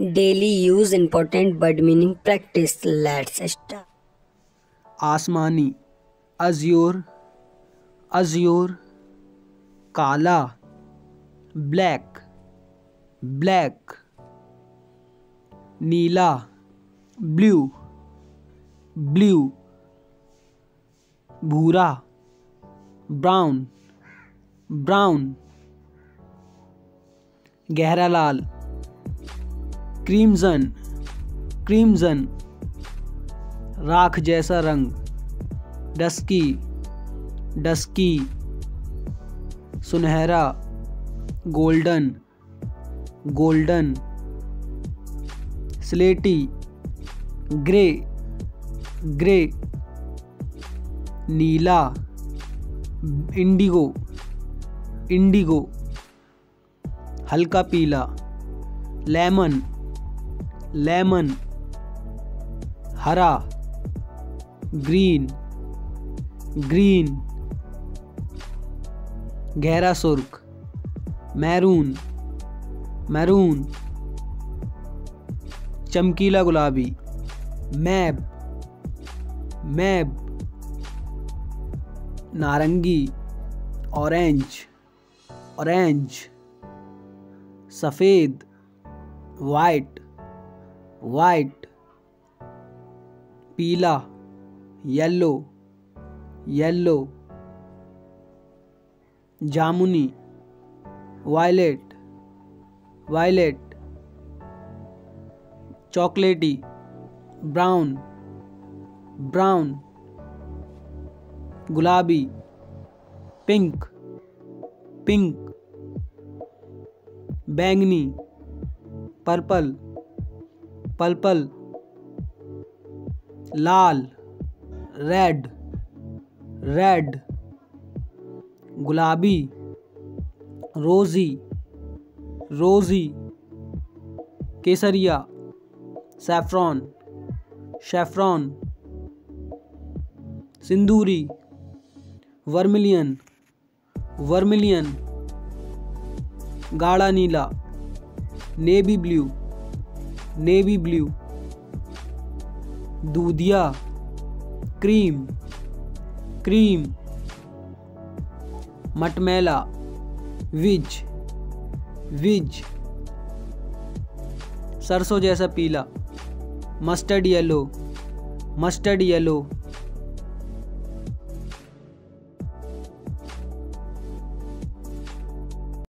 Daily use important but meaning practice. Let's start. आसमानी azure, azure. काला black, black. नीला blue, blue. भूरा brown, brown. गहरा लाल क्रीमजन, क्रीमजन। राख जैसा रंग डस्की, डस्की। सुनहरा गोल्डन, गोल्डन। स्लेटी ग्रे, ग्रे। नीला इंडिगो, इंडिगो। हल्का पीला लेमन, लेमन। हरा ग्रीन, ग्रीन। गहरा सुर्ख मैरून, मैरून। चमकीला गुलाबी मैब, मैब। नारंगी ऑरेंज, ऑरेंज। सफ़ेद वाइट, वाइट। पीला येलो, येलो। जामुनी वायलेट, वायलेट। चॉकलेटी ब्राउन, ब्राउन। गुलाबी पिंक, पिंक। बैंगनी पर्पल, पर्पल। लाल रेड, रेड। गुलाबी रोजी, रोजी। केसरिया सैफ्रॉन, सैफ्रॉन। सिंदूरी वर्मिलियन, वर्मिलियन। गाढ़ा नीला नेवी ब्लू, नेवी ब्लू। दूधिया क्रीम, क्रीम। मटमैला विज, विज। सरसों जैसा पीला मस्टर्ड येलो, मस्टर्ड येलो।